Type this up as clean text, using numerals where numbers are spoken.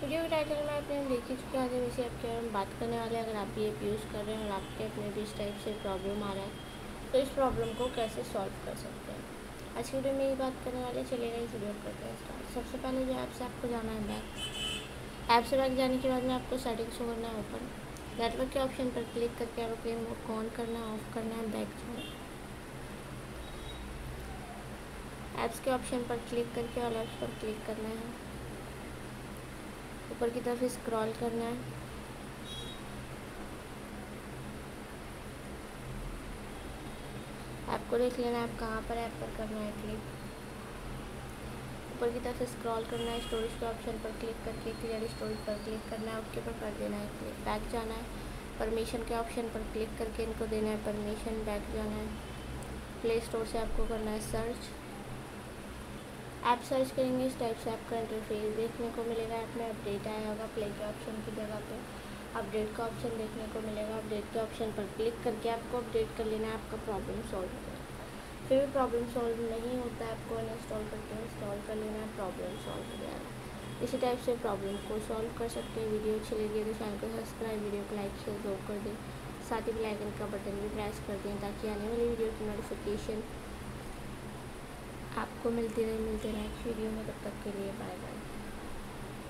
Video के title में आपने देख ही चुके हैं। आज हम इसी ऐप के बारे में बात करने वाले हैं। अगर आप ये ऐप यूज़ कर रहे हैं और आपके ऐप में भी इस टाइप से प्रॉब्लम आ रहा है तो इस प्रॉब्लम को कैसे सॉल्व कर सकते हैं, आज की वीडियो में ये बात करने वाले। चलेगा इस वीडियो करते हैं स्टार्ट। सबसे पहले जो ऐप से आपको जाना है बैक। ऐप से बैक जाने के बाद में आपको सेटिंग्स करना है ओपन। नेटवर्क के ऑप्शन पर क्लिक करके आपको प्लेन मोड को ऑन करना है, ऑफ करना है। बैक जाना, ऐप्स के ऑप्शन पर क्लिक करके ऑल ऐप्स पर क्लिक करना है। ऊपर की तरफ स्क्रॉल करना है। आपको देख लेना है आप कहाँ पर, ऐप पर करना है क्लिक। ऊपर की तरफ स्क्रॉल करना है, स्टोरेज के ऑप्शन पर क्लिक करके क्लियर स्टोरेज पर क्लिक करना है। ओके पर कर देना है क्लिक। बैक जाना है, परमिशन के ऑप्शन पर क्लिक करके इनको देना है परमिशन। बैक जाना है, प्ले स्टोर से आपको करना है सर्च। ऐप सर्च करेंगे इस टाइप से आपका इंटरफेस देखने को मिलेगा। ऐप में अपडेट आया होगा, प्ले के ऑप्शन की जगह पे अपडेट का ऑप्शन देखने को मिलेगा। अपडेट के ऑप्शन पर क्लिक करके आपको अपडेट कर लेना है, आपका प्रॉब्लम सॉल्व हो जाएगा। फिर भी प्रॉब्लम सॉल्व नहीं होता, आपको इंस्टॉल करके इंस्टॉल कर लेना है, प्रॉब्लम सॉल्व हो जाएगा। इसी टाइप से प्रॉब्लम को सॉल्व कर सकते हैं। वीडियो अच्छी लगी तो चैनल को सब्सक्राइब, वीडियो को लाइक शेयर जरूर कर दें, साथ ही बेल आइकन का बटन भी प्रेस कर दें ताकि आने वाली वीडियो की नोटिफिकेशन आपको मिलती रहे। एक्चुअली वीडियो में, तब तक के लिए बाय बाय।